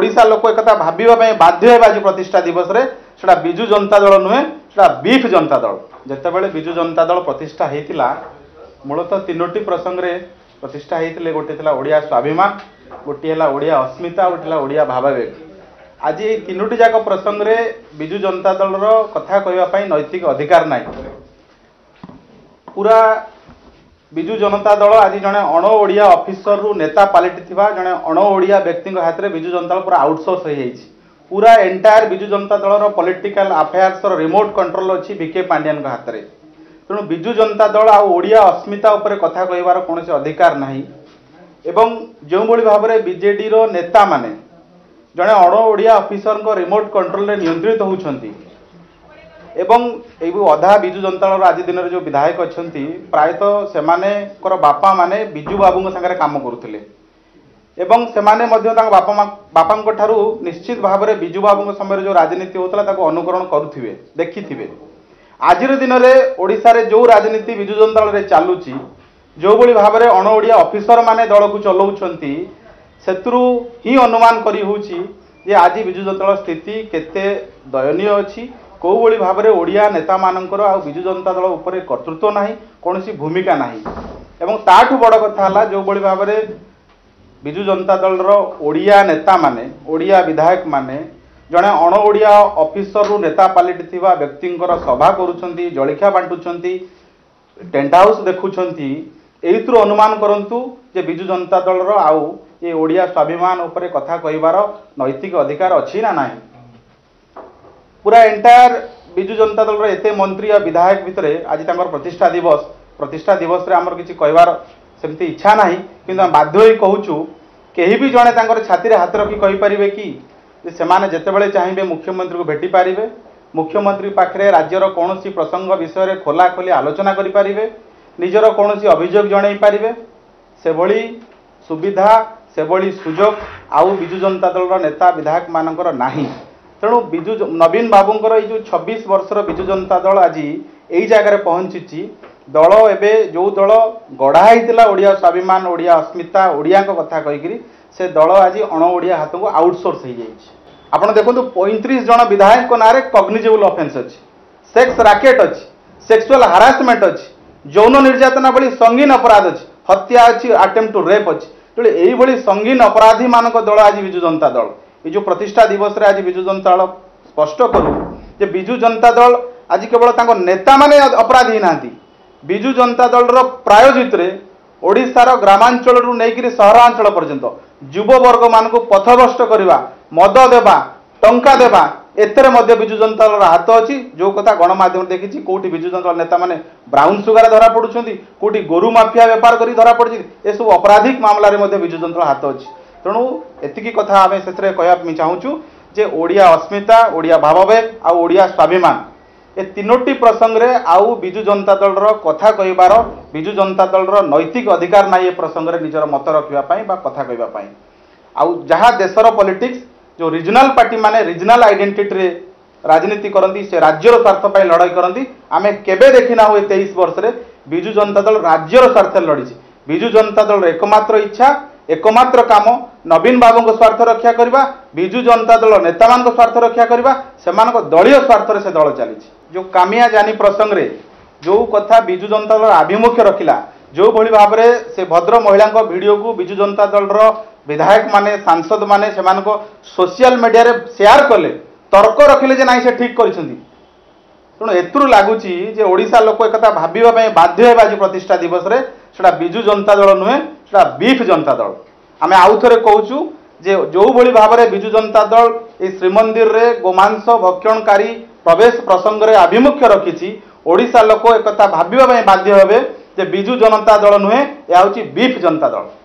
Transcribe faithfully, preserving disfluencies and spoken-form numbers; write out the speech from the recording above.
ओडिशा लोक एक भाई बाध्य आज प्रतिष्ठा दिवस में बिजू जनता दल नुहे बीफ जनता दल जिते बिजू जनता दल प्रतिष्ठा होता मूलतः तीनोटी प्रसंग रे प्रतिष्ठा होते गोटे ओडिया स्वाभिमान गोटे ओडिया अस्मिता गोटे ओडिया भावावेग आज ये तीनोटी जाक प्रसंग रे बिजू जनता दल रो कथा कहवाई नैतिक अधिकार नहीं। पूरा बिजू जनता दल आज जड़े अण ओडिया ऑफिसर रु नेता पलटि जड़े अण ओडिया व्यक्ति हाथ में बिजू जनता दल पूरा आउटसोर्स हो जाइए। पूरा एंटायर बिजू जनता दल रो पॉलिटिकल अफेयर्स रो रिमोट कंट्रोल अच्छी बीके पांडियन हाथ में। तेणु बिजू जनता दल आ ओडिया अस्मिता उपर कथा कहबार कौन से अधिकार नहीं। एवं जो भाव में बीजेडी रो नेता माने जड़े अण ओडिया ऑफिसर को रिमोट कंट्रोल रे नियंत्रित होउछंती एवं एबो अधा बिजू जनता दल आज दिन जो विधायक अच्छा प्रायतः से बापा माने बिजू बाबू सागर काम करुले एवं से बापा मा बापा ठारू निश्चित भाव में बिजू बाबू समय जो राजनीति होता अनुकरण करुवे देखि थे। आज दिन में ओडिशा रे जो राजनीति बिजू जनता दल चलुची जो भली भाव में अण ओडिया ऑफिसर माने दल को चलाउछंती सेतरू ही अनुमान करी होउची जे आज बिजू जनता दल स्थिति केते दयनीय अछि को भली भाव में ओडिया नेता मानकर आ बिजू जनता दल उपर कर्तृत्व ना कौन सी भूमिका नहीं। एवं ताठू बड़ कथा है जो भली भाव में बिजू जनता दल रो ओडिया नेता माने ओडिया विधायक माने जड़े अण ओडिया ऑफिसर रु नेता पलटि व्यक्ति सभा करुँच जलखिया बांटुंट टेंट हाउस देखुंती यू अनुमान करूँ जे बिजू जनता दल रो आउ ये ओडिया स्वाभिमान उपर कथा कहबार नैतिक अधिकार अच्छी ना नहीं। पूरा एंटायर बिजू जनता दल एते मंत्री और विधायक भितर आज तक प्रतिष्ठा दिवस प्रतिष्ठा दिवस रे आमर किसी कहबार सेमती इच्छा ना कि बाध्य ही कहूँ कहीं भी जड़े तर छाती हाथ रखी कहींपर कि सेते चाहिए मुख्यमंत्री को भेटी पारे मुख्यमंत्री पाखे राज्यर कौन सी प्रसंग विषय खोला खोली आलोचना करें निजर कौन सी अभियोग जन पारे से भली सुविधा से भली सुजोग आउ बिजू जनता दल नेता विधायक मानकर नाही। तेणु बिजू नवीन बाबू जो छब्बीस वर्षर बिजू जनता दल आज यही जगार पहुँची दल एबे जो दल गढ़ाई ओडिया स्वाभिमान ओडिया अस्मिता ओडिया कथा कहीकि से दल आज अण ओडिया हाथ को आउटसोर्स हो जाइए। आपड़ देखो पैंतीस जन विधायक ना कॉग्निजेबल ऑफेंस अच्छी सेक्स राकेट अच्छी सेक्सुअल हारासमेंट अच्छी यौन निर्यातना भाई संगीन अपराध अच्छी हत्या अच्छी अटेम्प्ट टू रेप अच्छी तेणु यही संगीन अपराधी मान दल आज बिजू जनता दल ये जो प्रतिष्ठा दिवस रे आज बिजू जनता दल स्पष्ट करूँ जे बिजू जनता दल आज केवल तांको नेता माने अपराधी ना बिजू जनता दल रो प्रायोजित रे ओडिशार ग्रामांचल रु नेकि सहरांचल पर्यंत युववर्ग मानकु पथभ्रष्ट करवा मद देवा टंका देवा एतरे मध्ये बिजू जनता दल हाथ अच्छी जो कथा गणमाध्यम देखी कोटी बिजू जनता दल नेता माने ब्राउन सुगार धरा पड़ुछंती कोटी गोरु माफिया व्यापार करी धरा पड़छि ए सब अपराधिक मामला रे मध्ये बिजू जनता दल हाथ अच्छी। तेणु एतिकी कथा आम शेषे कह चाहूँ जे ओडिया अस्मिता ओडिया भावावेग आ ओडिया स्वाभिमान ए तीनोटी प्रसंग रे आउ बिजू जनता दल रो कथा कहबार बिजू जनता दल रो नैतिक अधिकार ना ये प्रसंग रे निजर मत रखिबा पई बा कथा कहबा पई आउ जहाँ देशर पॉलिटिक्स जो रिजनल पार्टी माने रिजनल आइडेंटिटी रे राजनीति करती से राज्यर स्वार्थ पर लड़ाई करती आम केबे देखिना हुए तेईस वर्ष रे बिजू जनता दल राज्यर स्वार्थ लड़ी बिजू जनता दल एकमात्र इच्छा एकमात्र काम नवीन बाबू स्वार्थ रक्षा करवा बिजू जनता दल नेता मान स्वार्थ रक्षा करवा से दलीय स्वार्थ से दल चली जो कामिया जानी प्रसंग रे जो कथा बिजू जनता दल आभिमुख्य रखिला जो भली भाव में से भद्र महिला वीडियो को बिजू जनता दल विधायक माने सांसद माने से सोशल मीडिया रे शेयर कले तर्क रखिले जे नाही से ठीक करिसेंती। तेणु एतरू लगुच ओडिशा लोक एक भाई बाध्य आज प्रतिष्ठा दिवस में सेटा बिजू जनता दल नुहे बीफ जनता दल आम आउ थे कहूँ जे जो भली भाव में बिजू जनता दल ये श्रीमंदिर रे गोमांस भक्षणकारी प्रवेश प्रसंग रे आभिमुख्य रखी ओडिशा लोक एक भाई बाध्य हे जे बिजू जनता दल नुहे यह बीफ जनता दल।